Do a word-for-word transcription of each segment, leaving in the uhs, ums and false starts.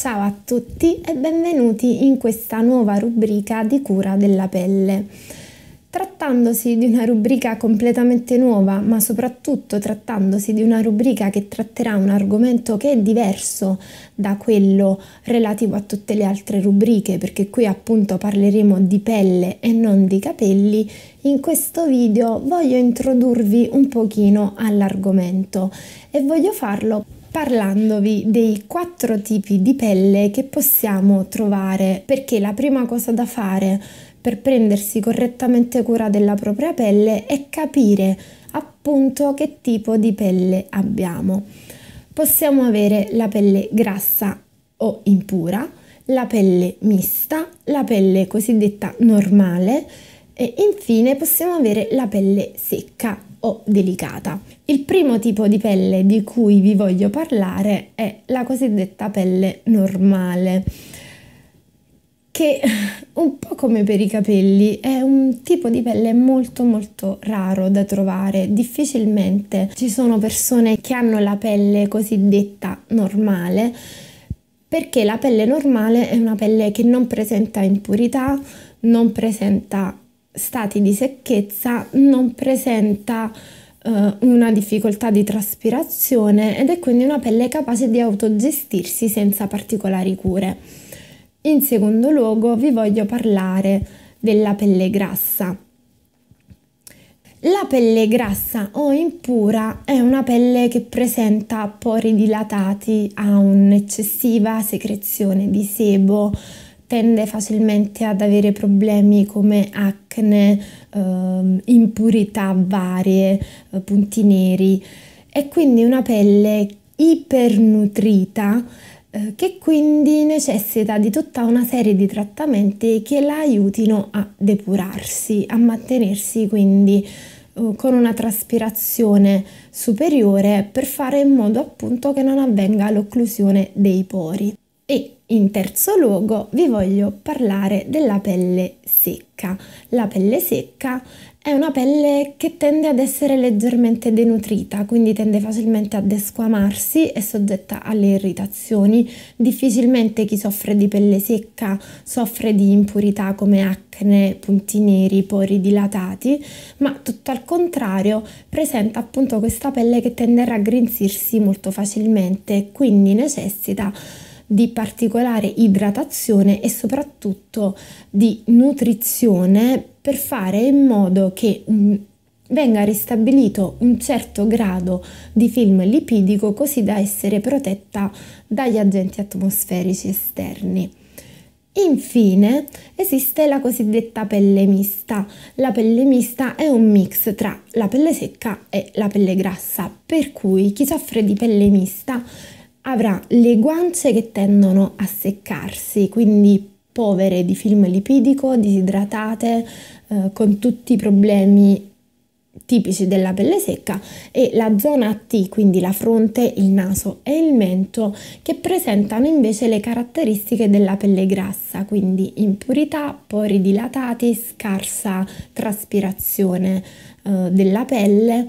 Ciao a tutti e benvenuti in questa nuova rubrica di cura della pelle. Trattandosi di una rubrica completamente nuova, ma soprattutto trattandosi di una rubrica che tratterà un argomento che è diverso da quello relativo a tutte le altre rubriche, perché qui appunto parleremo di pelle e non di capelli, in questo video voglio introdurvi un pochino all'argomento e voglio farlo parlandovi dei quattro tipi di pelle che possiamo trovare, perché la prima cosa da fare per prendersi correttamente cura della propria pelle è capire appunto che tipo di pelle abbiamo. Possiamo avere la pelle grassa o impura, la pelle mista, la pelle cosiddetta normale e infine possiamo avere la pelle secca o delicata. Il primo tipo di pelle di cui vi voglio parlare è la cosiddetta pelle normale, che un po' come per i capelli è un tipo di pelle molto molto raro da trovare. Difficilmente ci sono persone che hanno la pelle cosiddetta normale, perché la pelle normale è una pelle che non presenta impurità, non presenta stati di secchezza, non presenta eh, una difficoltà di traspirazione ed è quindi una pelle capace di autogestirsi senza particolari cure. In secondo luogo vi voglio parlare della pelle grassa. La pelle grassa o impura è una pelle che presenta pori dilatati, ha un'eccessiva secrezione di sebo, tende facilmente ad avere problemi come acne, eh, impurità varie, eh, punti neri. È quindi una pelle ipernutrita eh, che quindi necessita di tutta una serie di trattamenti che la aiutino a depurarsi, a mantenersi quindi eh, con una traspirazione superiore per fare in modo appunto che non avvenga l'occlusione dei pori. E in terzo luogo vi voglio parlare della pelle secca. La pelle secca è una pelle che tende ad essere leggermente denutrita, quindi tende facilmente ad desquamarsi, è soggetta alle irritazioni. Difficilmente chi soffre di pelle secca soffre di impurità come acne, punti neri, pori dilatati, ma tutto al contrario presenta appunto questa pelle che tende a raggrinzirsi molto facilmente, quindi necessita di particolare idratazione e soprattutto di nutrizione per fare in modo che venga ristabilito un certo grado di film lipidico, così da essere protetta dagli agenti atmosferici esterni. Infine esiste la cosiddetta pelle mista. La pelle mista è un mix tra la pelle secca e la pelle grassa, per cui chi soffre di pelle mista avrà le guance che tendono a seccarsi, quindi povere di film lipidico, disidratate, eh, con tutti i problemi tipici della pelle secca, e la zona T, quindi la fronte, il naso e il mento, che presentano invece le caratteristiche della pelle grassa, quindi impurità, pori dilatati, scarsa traspirazione eh, della pelle.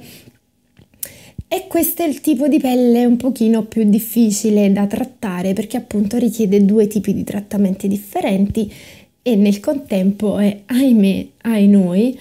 E questo è il tipo di pelle un pochino più difficile da trattare, perché appunto richiede due tipi di trattamenti differenti e nel contempo è, ahimè, ai noi,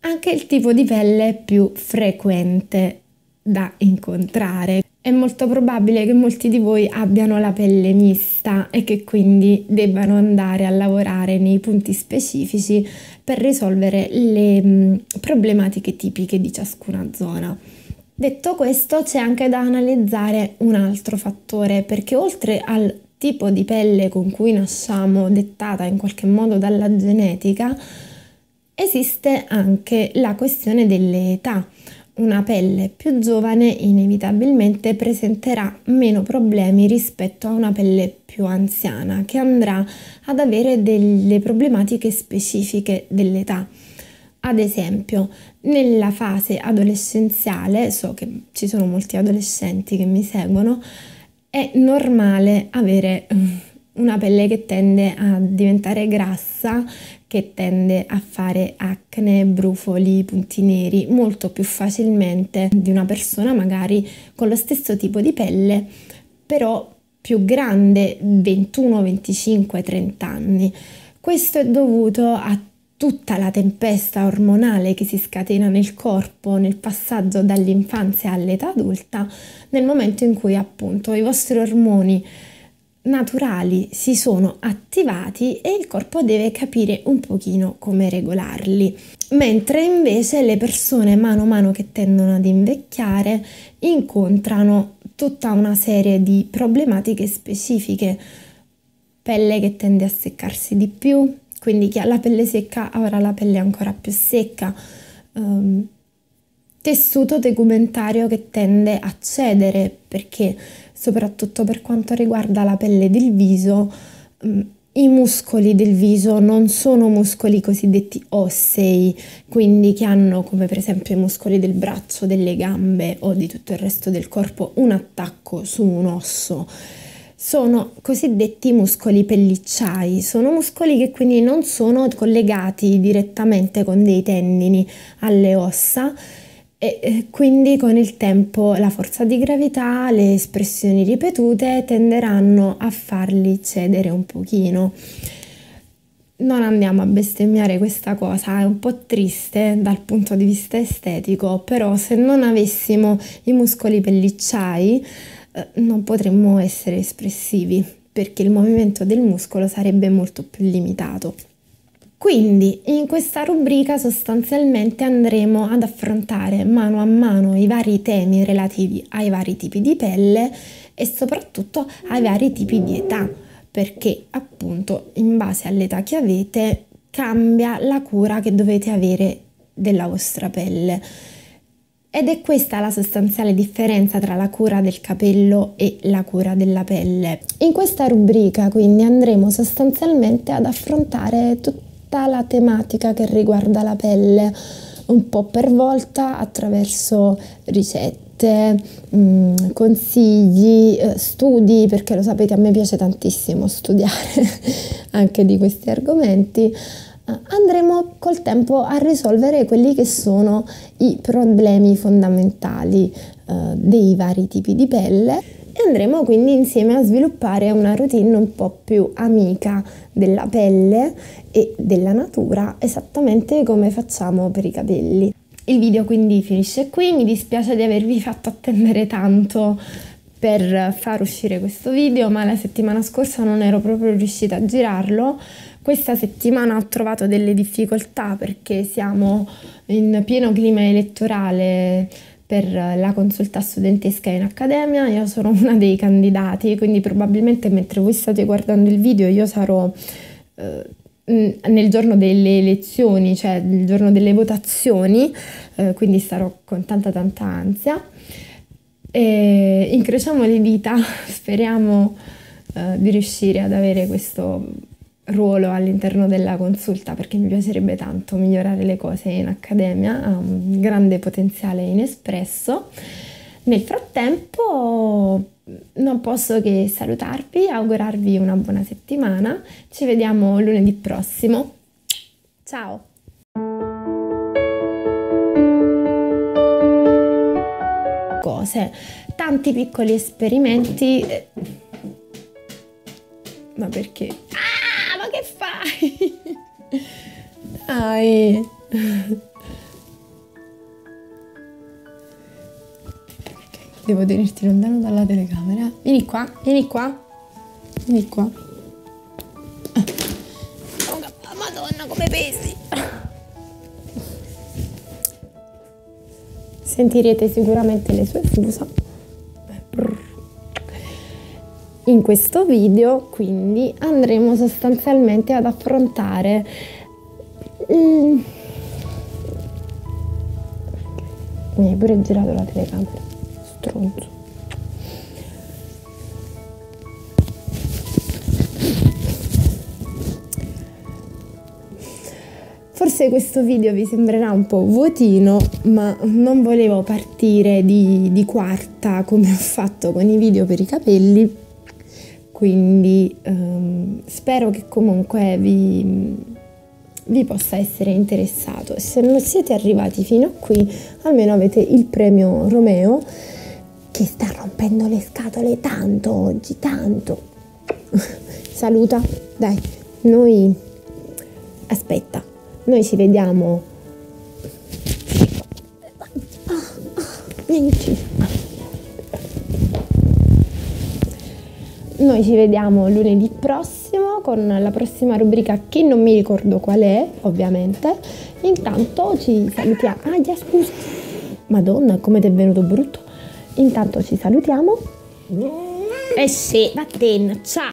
anche il tipo di pelle più frequente da incontrare. È molto probabile che molti di voi abbiano la pelle mista e che quindi debbano andare a lavorare nei punti specifici per risolvere le mh, problematiche tipiche di ciascuna zona. Detto questo, c'è anche da analizzare un altro fattore, perché oltre al tipo di pelle con cui nasciamo, dettata in qualche modo dalla genetica, esiste anche la questione dell'età. Una pelle più giovane inevitabilmente presenterà meno problemi rispetto a una pelle più anziana, che andrà ad avere delle problematiche specifiche dell'età. Ad esempio, nella fase adolescenziale, so che ci sono molti adolescenti che mi seguono, è normale avere una pelle che tende a diventare grassa, che tende a fare acne, brufoli, punti neri, molto più facilmente di una persona magari con lo stesso tipo di pelle, però più grande, ventuno, venticinque, trenta anni. Questo è dovuto a tutta la tempesta ormonale che si scatena nel corpo nel passaggio dall'infanzia all'età adulta, nel momento in cui appunto i vostri ormoni naturali si sono attivati e il corpo deve capire un pochino come regolarli, mentre invece le persone mano a mano che tendono ad invecchiare incontrano tutta una serie di problematiche specifiche: pelle che tende a seccarsi di più, quindi chi ha la pelle secca avrà la pelle ancora più secca, um, tessuto tegumentario che tende a cedere, perché soprattutto per quanto riguarda la pelle del viso, i muscoli del viso non sono muscoli cosiddetti ossei, quindi che hanno, come per esempio i muscoli del braccio, delle gambe o di tutto il resto del corpo, un attacco su un osso. Sono cosiddetti muscoli pellicciai, sono muscoli che quindi non sono collegati direttamente con dei tendini alle ossa, e quindi con il tempo la forza di gravità, le espressioni ripetute tenderanno a farli cedere un pochino. Non andiamo a bestemmiare questa cosa, è un po' triste dal punto di vista estetico, però se non avessimo i muscoli pellicciai eh, non potremmo essere espressivi, perché il movimento del muscolo sarebbe molto più limitato. Quindi in questa rubrica sostanzialmente andremo ad affrontare mano a mano i vari temi relativi ai vari tipi di pelle e soprattutto ai vari tipi di età, perché appunto in base all'età che avete cambia la cura che dovete avere della vostra pelle. Ed è questa la sostanziale differenza tra la cura del capello e la cura della pelle. In questa rubrica quindi andremo sostanzialmente ad affrontare tutti la tematica che riguarda la pelle, un po' per volta, attraverso ricette, mh, consigli, eh, studi, perché lo sapete a me piace tantissimo studiare anche di questi argomenti. Eh, andremo col tempo a risolvere quelli che sono i problemi fondamentali eh, dei vari tipi di pelle e andremo quindi insieme a sviluppare una routine un po' più amica della pelle e della natura, esattamente come facciamo per i capelli. Il video quindi finisce qui, mi dispiace di avervi fatto attendere tanto per far uscire questo video, ma la settimana scorsa non ero proprio riuscita a girarlo. Questa settimana ho trovato delle difficoltà perché siamo in pieno clima elettorale per la consulta studentesca in accademia. Io sono una dei candidati, quindi probabilmente mentre voi state guardando il video io sarò eh, nel giorno delle elezioni, cioè il giorno delle votazioni, eh, quindi sarò con tanta tanta ansia. E incrociamo le dita, speriamo eh, di riuscire ad avere questo ruolo all'interno della consulta, perché mi piacerebbe tanto migliorare le cose in accademia, ha un grande potenziale inespresso. Nel frattempo non posso che salutarvi, augurarvi una buona settimana, ci vediamo lunedì prossimo, ciao! Cose, tanti piccoli esperimenti, ma perché? Che fai? Dai. Devo tenerti lontano dalla telecamera. Vieni qua, vieni qua. Vieni qua. Oh, Madonna, come pesi. Sentirete sicuramente le sue fusa. In questo video quindi andremo sostanzialmente ad affrontare mm. Mi hai pure girato la telecamera, stronzo. Forse questo video vi sembrerà un po' vuotino, ma non volevo partire di, di quarta come ho fatto con i video per i capelli. Quindi ehm, spero che comunque vi, vi possa essere interessato. Se non siete arrivati fino a qui, almeno avete il premio Romeo che sta rompendo le scatole tanto oggi, tanto. Saluta, dai, noi aspetta, noi ci vediamo. Vienici. Noi ci vediamo lunedì prossimo con la prossima rubrica che non mi ricordo qual è, ovviamente. Intanto ci salutiamo. Ah, già, scusa. Madonna, come ti è venuto brutto. Intanto ci salutiamo. Eh sì, vattene, ciao.